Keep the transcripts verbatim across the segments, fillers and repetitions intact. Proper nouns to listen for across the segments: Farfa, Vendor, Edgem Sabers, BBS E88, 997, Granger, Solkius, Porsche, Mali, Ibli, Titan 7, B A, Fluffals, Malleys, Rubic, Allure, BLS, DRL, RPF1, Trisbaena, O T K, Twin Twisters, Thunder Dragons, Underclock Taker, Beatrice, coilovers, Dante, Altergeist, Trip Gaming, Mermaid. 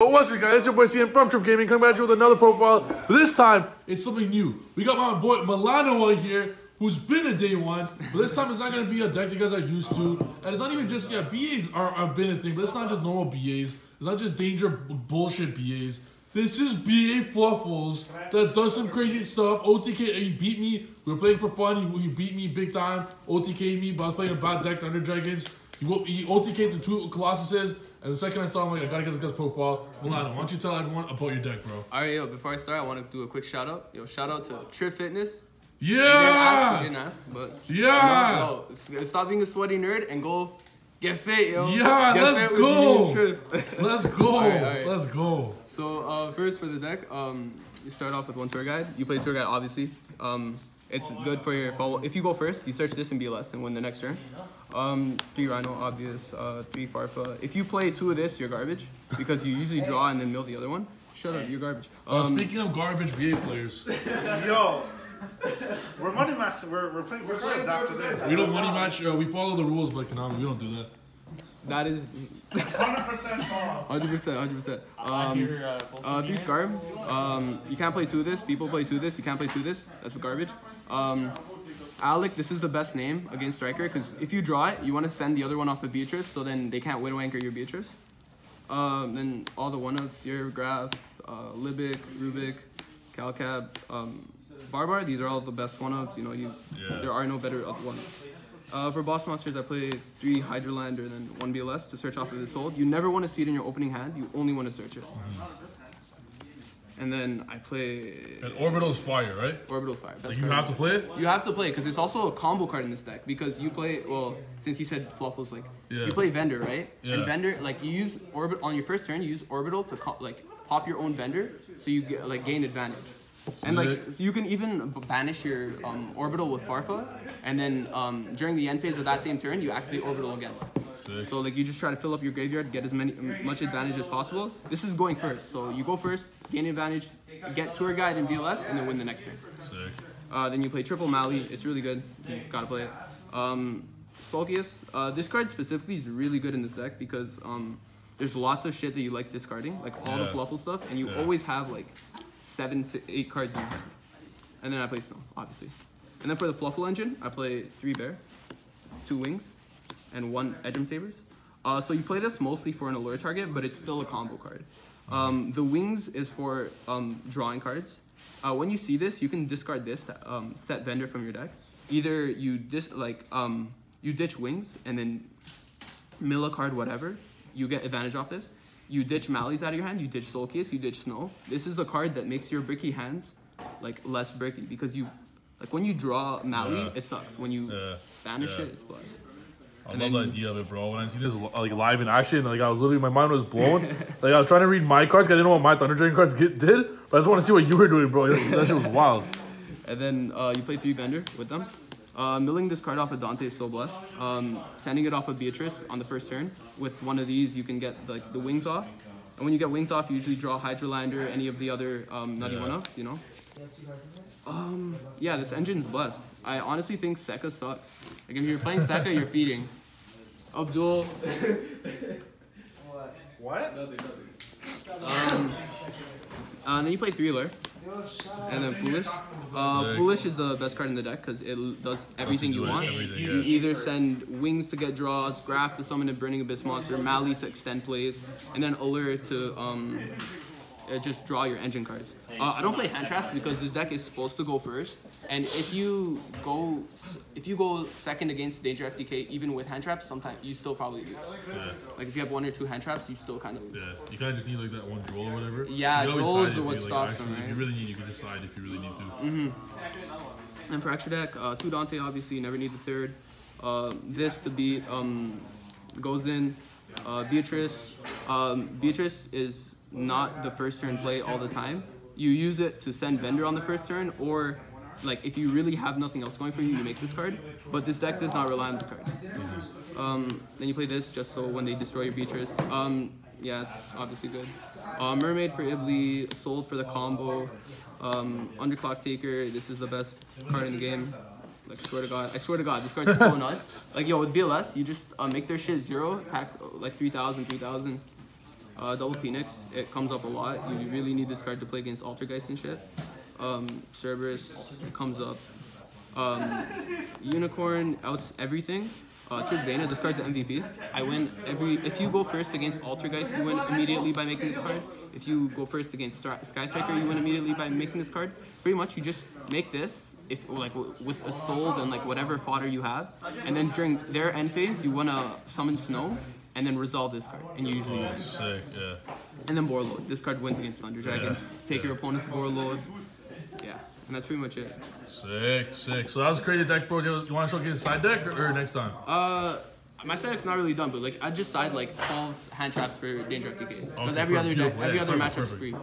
But what's it, guys? It's your boy C M from Trip Gaming coming at you with another profile. But this time, it's something new. We got my boy Milano on here, who's been a day one. But this time, it's not going to be a deck you guys are used to. And it's not even just, yeah, B As are, are been a thing, but it's not just normal B As. It's not just danger bullshit B As. This is B A Fluffals that does some crazy stuff. O T K, he beat me. We were playing for fun. He, he beat me big time. O T K'd me, but I was playing a bad deck, Thunder Dragons. He, he O T K'd the two Colossuses. And the second I saw him, I'm like, I gotta get this guy's profile. Milano, why don't you tell everyone about your deck, bro? Alright, yo, before I start, I wanna do a quick shout out. Yo, shout out to Trif Fitness. Yeah! You didn't ask, you didn't ask, but. Yeah! You know, yo, stop being a sweaty nerd and go get fit, yo. Yeah, get let's, fit go. With you and Trif. Let's go! All right, all right. Let's go! So, uh, first for the deck, um, you start off with one Tour Guide. You play Tour Guide, obviously. Um, it's oh, good for your follow. If you go first, you search this in B L S and win the next turn. Um, three Rhino, obvious, uh, three Farfa. If you play two of this, you're garbage, because you usually draw and then mill the other one. Shut up, you're garbage. Um, uh, speaking of garbage B A players. Yo, we're money match, we're, we're playing first rounds after this. We don't money match, uh, we follow the rules, but Konami, we don't do that. That is... one hundred percent off. one hundred percent, one hundred percent. Um, uh, three Skarm. Um, you can't play two of this, people play two of this, you can't play two of this, that's garbage. Um... Alec, this is the best name against Striker, because if you draw it, you want to send the other one off of Beatrice, so then they can't widow anchor your Beatrice. Um, then all the one-ups, Seer, Graf, uh, Libic, Rubic, Calcab, um, Barbar, these are all the best one-ups, you know, you, yeah. There are no better one-ups. Uh, for boss monsters, I play three Hydrolander and then one B L S to search off of the soul. You never want to see it in your opening hand, you only want to search it. Mm. And then I play... And Orbital's fire, right? Orbital's fire. Like you have to play it? You have to play it, because it's also a combo card in this deck. Because you play... Well, since you said Fluffles, like... Yeah. You play Vendor, right? Yeah. And Vendor, like, you use... Orbit on your first turn, you use Orbital to, co like, pop your own Vendor. So you, get, like, gain advantage. And, like, so you can even banish your um, Orbital with Farfa. And then um, during the end phase of that same turn, you activate Orbital again. Sick. So, like, you just try to fill up your graveyard, get as many much advantage as possible. This is going first. So, you go first, gain advantage, get Tour Guide and B L S, and then win the next turn. Sick. Uh, then you play triple Mali. It's really good. You gotta play it. Um, Solkius. Uh, this card specifically is really good in this deck because um, there's lots of shit that you like discarding, like all yeah. the Fluffle stuff, and you yeah. always have, like, seven, six, eight cards in your hand. And then I play Snow, obviously. And then for the Fluffle engine, I play three Bear, two Wings, and one Edgem Sabers. Uh, so you play this mostly for an Allure target, but it's still a combo card. Um, the Wings is for um, drawing cards. Uh, when you see this, you can discard this to um, set Vendor from your deck. Either you dis like um, you ditch Wings and then mill a card, whatever. You get advantage off this. You ditch Malleys out of your hand. You ditch Solkius. You ditch Snow. This is the card that makes your bricky hands like less bricky, because you like when you draw Mally, yeah. it sucks. When you yeah. banish yeah. it, it's blessed. I and love the idea of it, bro. When I see this like live in action, like I was literally, my mind was blown. Like I was trying to read my cards, 'cause I didn't know what my Thunder Dragon cards get, did, but I just want to see what you were doing, bro. That, that shit was wild. And then uh, you play three Vendor with them. Uh, milling this card off of Dante is so blessed. Um, sending it off of Beatrice on the first turn. With one of these, you can get like the Wings off. And when you get Wings off, you usually draw Hydrolander, any of the other um, nutty yeah. one-ups, you know? Um, yeah, this engine's blessed. I honestly think Sekka sucks. Like, if you're playing Sekka, you're feeding. Abdul. What? What? Nothing, nothing. Um, uh, and then you play three Allure. And then Foolish. Uh, Foolish is the best card in the deck because it does everything you want. Everything, yeah. You either send Wings to get draws, Graf to summon a Burning Abyss monster, Mali to extend plays, and then Allure to... Um, Uh, just draw your engine cards. Uh, I don't play hand traps because this deck is supposed to go first, and if you go, if you go second against Danger F T K, even with hand traps, sometimes you still probably lose. Yeah. Like if you have one or two hand traps, you still kind of lose. Yeah, you kind of just need like that one droll or whatever. Yeah, droll is what stops them. If you really need, you can decide if you really need to. Mm-hmm. And for extra deck, uh, two Dante obviously. You never need the third. Uh, this to beat um, goes in. Uh, Beatrice. Um, Beatrice is not the first turn play all the time. You use it to send Vendor on the first turn, or like if you really have nothing else going for you, you make this card, but this deck does not rely on this card. Um, then you play this just so when they destroy your Beatrice. Um, yeah, it's obviously good. Uh, Mermaid for Ibli, sold for the combo. Um, Underclock Taker, this is the best card in the game. Like, swear to God. I swear to God, this card's so nuts. Like, yo, with B L S, you just uh, make their shit zero, attack like three thousand, three thousand. Uh, double Phoenix, it comes up a lot. You really need this card to play against Altergeist and shit. Um, Cerberus comes up. Um, Unicorn outs everything. Uh, Trisbaena, this card's an M V P. I win every. If you go first against Altergeist, you win immediately by making this card. If you go first against Sky Striker, you win immediately by making this card. Pretty much, you just make this if like w with a soul and like whatever fodder you have, and then during their end phase, you wanna summon Snow and then resolve this card, and you usually win. Oh, sick, yeah. And then Borlord. This card wins against Thunder Dragons. Yeah, Take yeah. your opponent's Borlord. Yeah. And that's pretty much it. Sick, sick. So that was a crazy deck, bro. Do you want to showcase side deck or, or next time? Uh, my side deck's not really done, but like I just side like twelve hand traps for Danger F T K because okay, every perfect. other deck, every yeah, other matchup's free.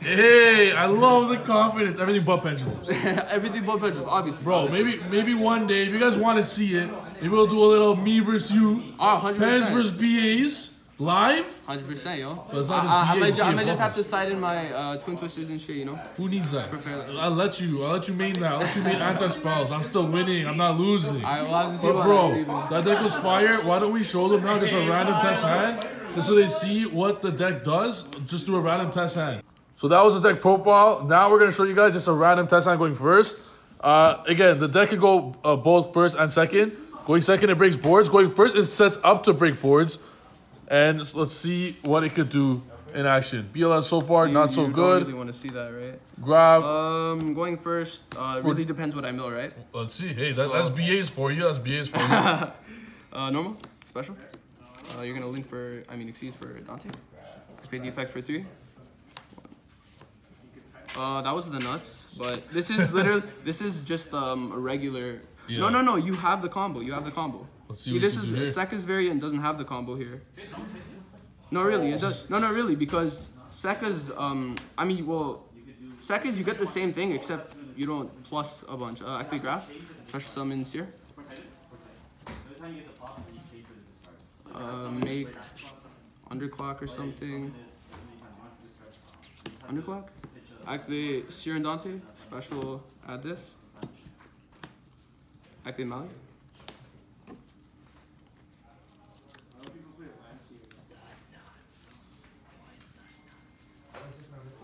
Hey, I love the confidence. Everything but pendulums. Everything but pendulums, obviously. Bro, obviously. maybe maybe one day if you guys want to see it, maybe we'll do a little me versus you, oh, one hundred percent. Pens versus B As. Live? one hundred percent, yo. Let's not just I, I, I might, ju I might just have to side in my uh, Twin Twisters and shit, you know? Who needs that? I'll let you. I'll let you main that. I'll let you main anti-spells. I'm still winning. I'm not losing. I will have to see but what bro, I that deck was fire. Why don't we show them now just a random test hand? Just so they see what the deck does. Just do a random test hand. So that was the deck profile. Now we're going to show you guys just a random test hand going first. Uh, again, the deck could go uh, both first and second. Going second, it breaks boards. Going first, it sets up to break boards. And so let's see what it could do in action. B L S so far, you, not so you good. You really want to see that, right? Grab. Um, going first, uh, really depends what I mill, right? Let's see. Hey, that, so, that's B As for you. That's B As for you. uh, normal, special. Uh, you're going to link for, I mean, exceeds for Dante. Fade the effect for three. Uh, that was the nuts, but this is literally, this is just um, a regular. Yeah. No, no, no. You have the combo. You have the combo. Let's see, see this is Sekka's variant doesn't have the combo here. No, really, it does. No, no, really, because Sekka's, um, I mean, well, Sekka's you get the same thing except you don't plus a bunch. Uh, activate Graf, special summon Seer. Uh, make underclock or something. Underclock. Activate Seer and Dante. Special. Add this. Activate Mali.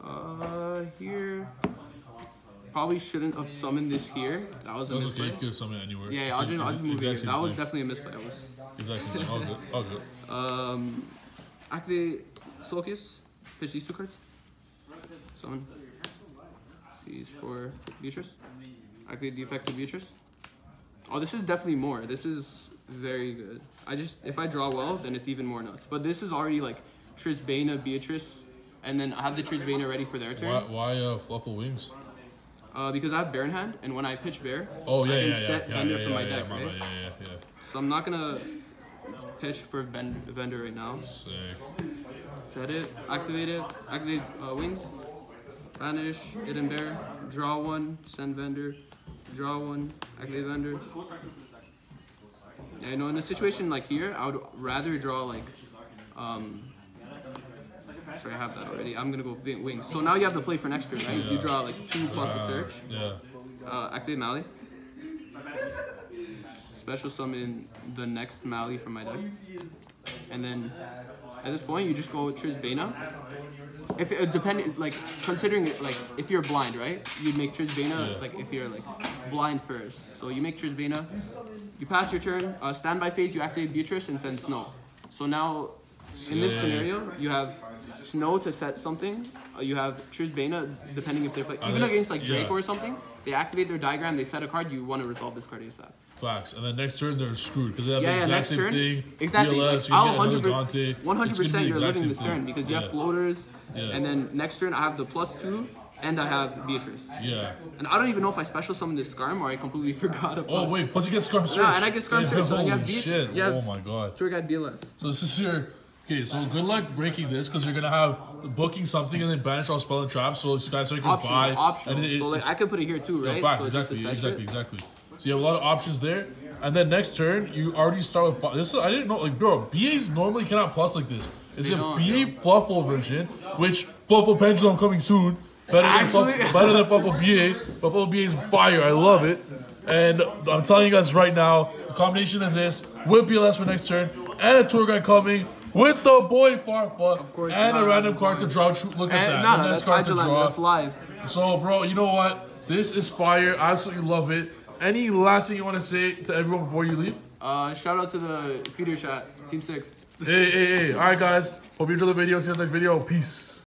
Uh, here. Probably shouldn't have summoned this here. That was a That's misplay. Okay. You could have summoned it anywhere. Yeah, yeah I'll just, I'll just move it here. That thing. was definitely a misplay. That was... Exactly. All good. All good. Um, activate Solkius. Pitch these two cards. Summon. These for Beatrice. Activate the effect of Beatrice. Oh, this is definitely more. This is very good. I just, if I draw well, then it's even more nuts. But this is already like Trisbaena, Beatrice. And then I have the Trisbaena ready for their turn. Why, why uh, Fluffle Wings? Uh, because I have Bear in hand, and when I pitch Bear, oh, yeah, I can yeah, set yeah, Vendor yeah, yeah, for my yeah, deck, yeah, right? Yeah, yeah, yeah. So I'm not gonna pitch for Vend Vendor right now. Sick. Set it, activate it, activate uh, Wings, vanish, hit and Bear, draw one, send Vendor, draw one, activate Vendor. Yeah, you know, in a situation like here, I would rather draw like, um, Sorry, I have that already. I'm gonna go Wings. So now you have to play for next turn, right? Yeah. You draw like two plus uh, a search. Yeah. Uh, activate Malleys. Special summon the next Malleys from my deck. And then at this point, you just go with Trisbaena. If it uh, depend, like considering it, like if you're blind, right? You'd make Trisbaena yeah. like if you're like blind first. So you make Trisbaena. You pass your turn. Uh, standby phase. You activate Beatrice and send Snow. So now, Sick. in this scenario, you have Snow to set something. Uh, you have Trisbaena, depending if they're playing, even they, against like Draco yeah. or something. They activate their diagram. They set a card. You want to resolve this card ASAP. Facts. And then next turn they're screwed because they have yeah, the exact yeah, next same turn, thing. Exactly. B L S, like, I'll one hundred percent you're living this turn because you yeah. have floaters. Yeah. And then next turn I have the plus two. And I have Beatrice. Yeah. And I don't even know if I special summon this Skarm or I completely forgot about it. Oh, wait. Plus you get Skarm Search. Yeah, and I get Skarm yeah, Search. So holy you have Beatrice. Shit. You have oh, my God. Tour Guide B L S. So this is your... Okay, so good luck breaking this because you're going to have booking something and then banish all spell and traps. So Sky Circus by. Optional. And it, so like, I could put it here too, right? Yeah, facts, so exactly, exactly, it. exactly. So you have a lot of options there. And then next turn, you already start with... This is, I didn't know... Like, bro, B As normally cannot plus like this. It's they a B A Fluffle version, which Fluffle Pendulum coming soon. Better Actually, than Fluffle, better than Fluffle B A. Fluffle B A is fire. I love it. And I'm telling you guys right now, the combination of this with B L S for next turn and a tour guide coming... with the boy Farfa. Of course. And a random card to draw. Look at that. Nah, that's Hydroline. That's live. So, bro, you know what? This is fire. I absolutely love it. Any last thing you want to say to everyone before you leave? Uh, shout out to the feeder shot, Team six. Hey, hey, hey. All right, guys. Hope you enjoyed the video. See you in the next video. Peace.